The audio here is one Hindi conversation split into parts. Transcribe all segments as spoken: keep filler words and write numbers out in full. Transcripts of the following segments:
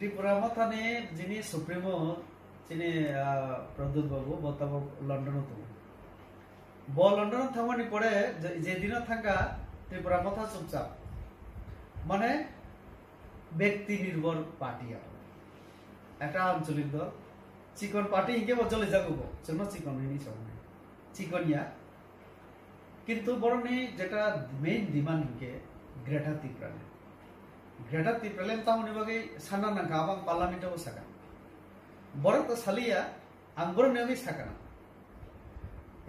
त्रिपुरा थाने जिनी सुप्रीमो जिनी प्रद्युत बाबू बताब लंडन तुम ब लंडन थामानी पड़े जे दिन थांगा त्रिपुरा मथा चुपचाप माने व्यक्ति निर्भर पार्टी एक आंचलिक दल चिकन पार्टी हिंगे बचले जागो चलो चिकन नहीं सबने चिकनिया किंतु बरनी जेटा मेन डिमांड हिंगे ग्रेटर त्रिपुरा ग्रेटर त्रिपुरालेन तामनि बागै सानना गाबां पार्लियामेन्टाव सागा बरत सालिया आंबर नेगै सागाना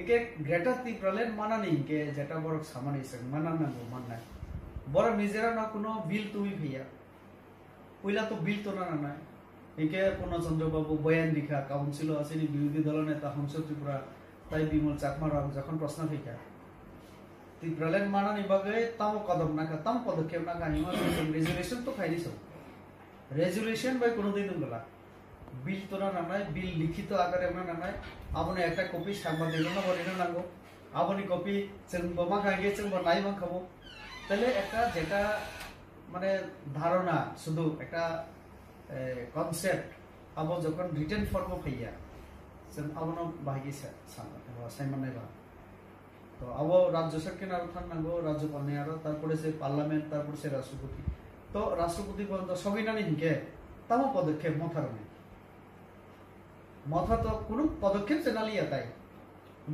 एके ग्रेटर त्रिपुरालेन मानानि के जेटा बरक सामानि सं मानानांगौ मानना बर निजेरा ना कुनो बिल तुइ भैया पहिला तो बिल तो नाना एके पूर्णचंद्र बाबू बयान लिखा काउन्सिल आसेनि विरोधी दल नेता हमसो त्रिपुरा ताइ बिमल चाकमा राव जखन प्रश्न फैका त्रिपुरालेन मानानि बागै ताम कदम नाखा ताम पदक्षेप नाखा हिमाचल रेजुलेसन तो खायनि सब रेजुलेसन बाय कोनो दिन नंगला बिल तो नानाय बिल लिखित आकारे नानाय आपने एकटा कपि सांबादिकनो बरिनो नांगो आपनि कपि जों बमा खांगे जों बनाय मा खाबो तले एकटा जेटा माने धारणा सुदु एकटा कॉन्सेप्ट आबो जखन रिटन फर्म फैया जों आपनो बाहागि सान सायमनाय बा तो अब राज्य सरकार आरो थानांगौ राज्यपाल ने आरो तारपरे से पार्लियामेंट तारपरे से राष्ट्रपति तो राष्ट्रपति पर्यन्त सबिनानि हिंगे ताम पदक्षेप मथारने मथा तो कोनो पदक्षेप चेनालिया ताई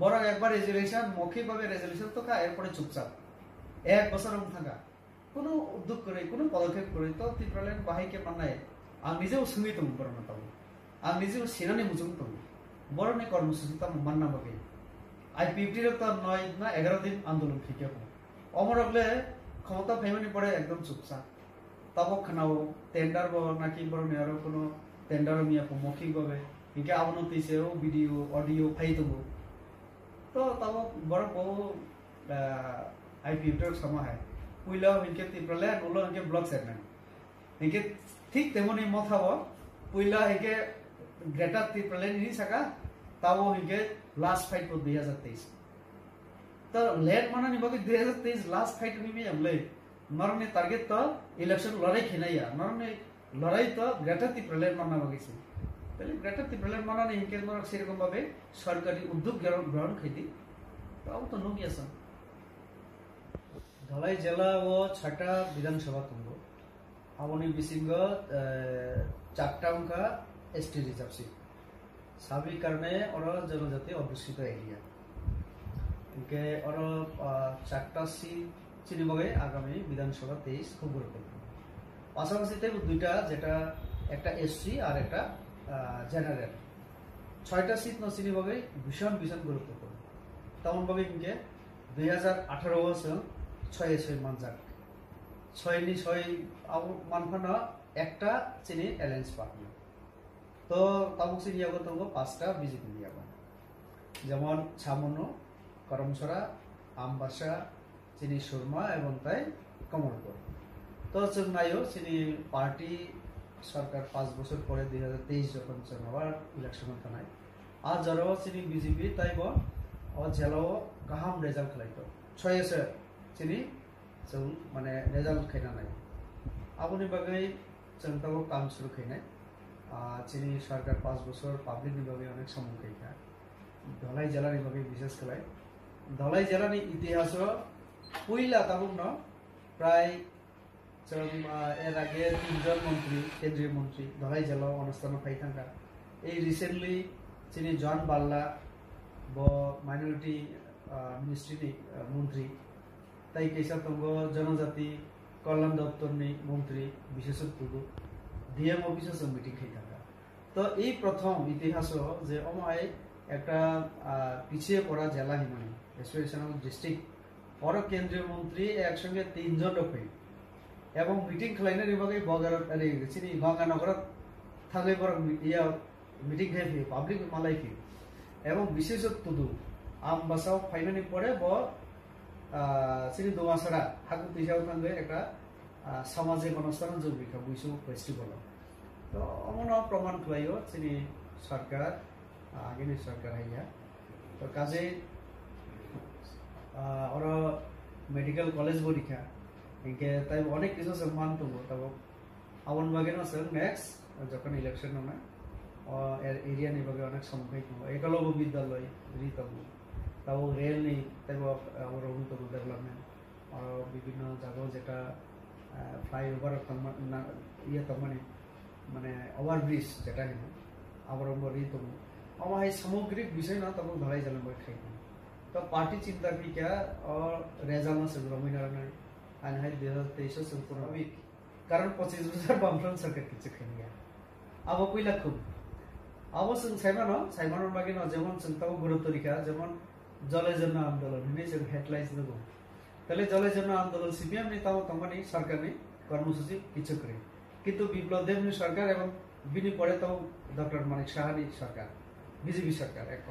बरक एकबार रेजुलेशन मौखिक भावे रेजुलेशन तो का एरपरे चुपचाप एक बछर हम थाका कोनो उद्योग करे कोनो पदक्षेप करे तो त्रिपुरालेन बाहाय के माननाय आं निजे उसुंगित हमपरन ताव आं निजे सेनानि मुजुं ताव बरनि कर्मसूचि ताम मानना बागे आई पीपटी नय ना एगारो दिन आंदोलन फिके अमर अगले क्षमता फैमानी पड़े एकदम चुपचाप तब खानाओ टेंडार ना कि बरने टेंडार मिया को मौखिक भावे इनके अवनति से भिडियो अडियो फाइल दंग तो तब बर बहु आई पीपटी समा है पुला इनके तीप्रले नोलो इनके ब्लॉक सेटमेंट इनके ठीक तेमनी मथा पुला इनके ग्रेटर तीप्रले नहीं सका तब इनके लास्ट फाइट को दो हज़ार तेईस तो लेट माना नहीं बाकी दो हज़ार तेईस लास्ट फाइट में भी हमले नरम ने टारगेट तो इलेक्शन लड़ाई खेना या नरम ने लड़ाई तो ग्रेटर त्रिपुरा मानना बाकी से पहले ग्रेटर त्रिपुरा माना नहीं इनके नरक से रकम भावे सरकारी उद्योग ग्रहण खेती तो अब तो नोगिया सन धलाई जिला व छाटा विधानसभा तुंगो आवनी बिसिंग चाकटाउन का एसटी रिजर्व सीट सभी करने और जनजाति अवशिष्ट एरिया इनके और चार्टा सीट चिन्ह बगे आगामी विधानसभा तेईस खूब गुरुत्वपूर्ण पासपाशी तक दुईटा जेटा एक एससी और एक जेनारेल छयटा सीट न चिन्ह बगे भीषण भीषण गुरुत्वपूर्ण तमन बगे इनके दुई हजार अठारो सन छय छय मानजाक छयनि छय मानफाना एक चिन्ह एलायंस पार्टनार तो तबुक से नियागत होगा पाँचटा बीजेपी नियागत जमन छामनो करमसरा आमबासा चिनी सुरमा एवं तय कमलपुर तो जब नायो चिनी पार्टी सरकार पाँच बरस पर दुई हजार तेईस जखन जनवार इलेक्शन थाना आज जरो चिनी बीजेपी तय और जेलो गाहाम रेजाल्ट खालायतो छयसो चिनी जों माने रेजाल्ट खायनानै आबुनि बागै जों तबो काम शुरू खायनाय चीनी सरकार पाँच बचर पब्लिक विभागे अनेक सम्मुखी है धलाई जिला विभागे विशेषकर धलाई जिला इतिहास पहिला तबुना प्राय एर आगे तीन जन मंत्री केंद्रीय मंत्री धलाई जिला अनुष्ठान फैथांगा ये रिसेंटलि चीनी जॉन बाल्ला व माइनरिटी मिनिस्ट्री मंत्री तई कैसा तंग जनजाति कल्याण दफ्तर मंत्री विशेषज्ञ डीएम अफिस मीटिंग खाई था तो ये प्रथम इतिहास जे अमहाय एक पिछले पड़ा जिला हिमानी एसोसिएशन ऑफ डिस्ट्रिक्ट और केंद्रीय मंत्री एक संगे तीन जन रखे एवं मीटिंग खालायनाय बागै बगार चिनी गंगानगर थांगै बर मीटिंग खाई पब्लिक मालाय फी एवं विशेषतः आम बासाव फाइनानि पड़े ब चिनी दुमासरा हाकु पिछाव थांगै एक सामाजिक अनुष्ठान जो बिखा बुझो फेस्टिवल तो अमन प्रमाण खाइयो चीनी सरकार आगे सरकार है तो काजे और मेडिकल कॉलेज बरिखा इनके तब अनेक किसान सम्मान तुम तब आवन बागे नेक्स्ट जखन इलेक्शन होनाय एरिया नहीं भागे अनेक सम्मिलित हो एकलव्य विद्यालय रीतव्य तब रेल नहीं तब अवरोहित हो डेवलपमेंट और विभिन्न जगह जेटा फ्लाईओवर ये तमने माने ओवरब्रिज जेटा है अवरम्ब रीतव्य अब ये सामग्रिक विषय ना तब धराई जाने बैठे तो पार्टी चिंता भी क्या और रेजाना से रमीनारायण अनहाय दो हजार तेईस संपूर्ण कारण पच्चीस हजार बामफ्रंट सरकार किसी खेल गया अब कोई लाख अब साइमान साइमान बागे न जेमन संताओ गुरु तरीका जेमन जल जन आंदोलन नहीं जो हेडलाइंस दो तले जल जन आंदोलन सीपीएम नेता तमने सरकार ने कर्मसूची किचु करे किंतु विप्लव देव ने सरकार एवं बिनी पड़े तो डॉक्टर मानिक शाह ने सरकार बीजेपी सरकार एक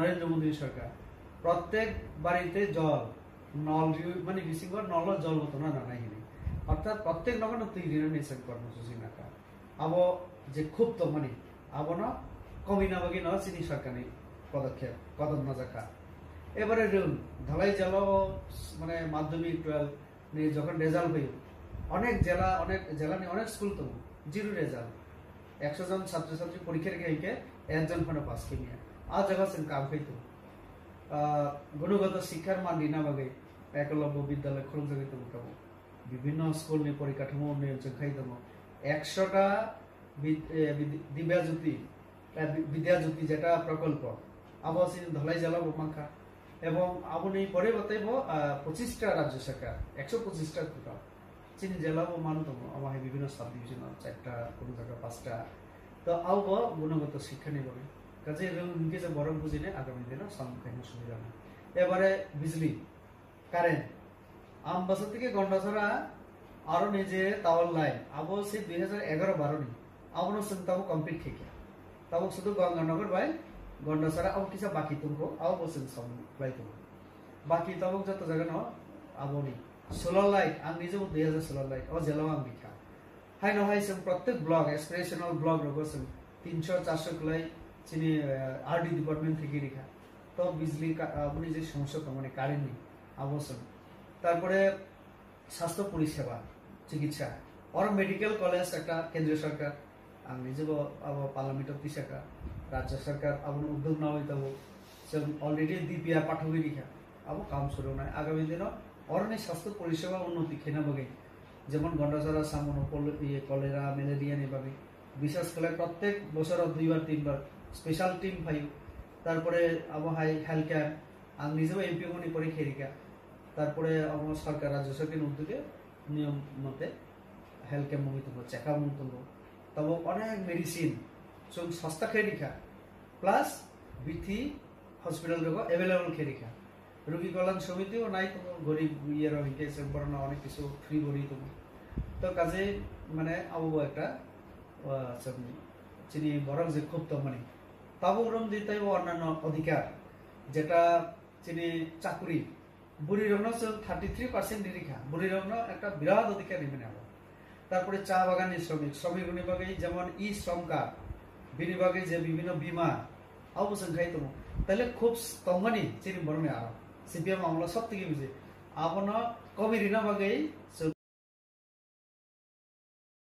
नरेंद्र मोदी सरकार प्रत्येक बाड़ीते जल नल मानी विशिंग नल जल होता ना जाना अर्थात प्रत्येक नगर तीन निषेध कर्मसूची ना अब जे खूब तो मानी अब न कमी नबी नचिनी सरकार पदक्षेप कदम नजाखा एबारे रेल धलाई जल मैं माध्यमिक ट्वेल्व ने जो रेजाल्ट हो अनेक जिला अनेक जिला अनेक स्कूल तो जिरो रेजाल्ट एकश जन छात्र छात्री परीक्षा गई एक जन पास कमिया आ जगह से काम खो गुणगत शिक्षार मान दिन भागे एकलव्य विद्यालय खुलजगे दम विभिन्न स्कूल ने परिकाठामो उन्नयन संख्या दम एकशा दिव्याज्योति विद्याज्योति जेटा प्रकल्प अब धलाई जिला उपमाखा एवं अब नहीं पड़े बताइब पचिशा राज्य सरकार एकश पचिशा टोटल चीन जिला मान दम अब विभिन्न सब डिविजन चार्टा को जगह पाँचा तो अब गुणगत शिक्षा नहीं बोले क्या इनके बरम बुझे आगामी दिन सम्मुखीन सुविधा है एबारे बिजली कारेंट आम बसत के गंडाछड़ा और निजे टावर लाइन अब से दुई हजार एगारो बारो नहीं अब तब कम्प्लीट खेकिया तब शुद्ध गंगानगर भाई गंडाछड़ा अब किसा बाकी तुमको अब बसुन सबाई तुम बाकी तब जो जगह न अब नहीं सोलर लाइट आं निजे दुई हजार सोलर लाइट अब जेल आं लिखा हाई नहाय जो प्रत्येक ब्लग एसपिरेशनल ब्लग रोग जो तीन सौ चार सौ को चीनी आर डी डिपार्टमेंट थे लिखा तब बिजली अपनी जो समस्या तो मैं कारेंट नहीं अब तरह स्वास्थ्य परिसेवा चिकित्सा और मेडिकल कलेज एक केंद्रीय सरकार निजे अब पार्लामेंटर दिशा राज्य सरकार अब उद्योग ना तब अलरेडी दीपिया पाठक लिखा अब काम शुरू ना आगामी दिन और नहीं स्वास्थ्य परिसेवा उन्नति खेना बगे जेमन गंडाछड़ा सामन कलेरा मेलेरिया नहीं भागे विशेष कर प्रत्येक बचर दुई बार तीन बार स्पेशल टीम भाई तरह अब हाई हेल्थ कैम्प आं निजे एम पी मणि परीक्षा लिखा तरह सरकार राज्य सरकार उद्योगे नियम मते हेल्थ कैम्प मुझे चेकअप मुझे तब अनेक मेडिसिन जो सस्ता खे लिखा प्लस बीथी हस्पिटल एभेलेबल खे लिखा रोगी कल्याण समिति नाई तुम गरीब ये हिंगे बरना अनेक किस फ्री बड़ी तुम तो क्या मैंने अब एक चीनी बरक जो खूब तो मानी तब रम दी तब अन्य अधिकार जेटा चीनी चाकुरी बुढ़ी रमन जो थार्टी थ्री पार्सेंट लिखा बुढ़ी रमन एक बिराट अधिकार नहीं मैंने তারপরে চা বাগানের শ্রমিক শ্রমিক বিভাগে যেমন ই শ্রম কার্ড বিভাগে যে বিভিন্ন বিমা অবসংখ্যাই তো তাহলে খুব স্তম্ভনি চিনি বর্মে আর সিপিএম আমলা সব থেকে বুঝে আপনার কবি ঋণভাগেই